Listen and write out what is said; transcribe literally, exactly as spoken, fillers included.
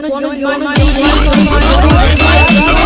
wanna join my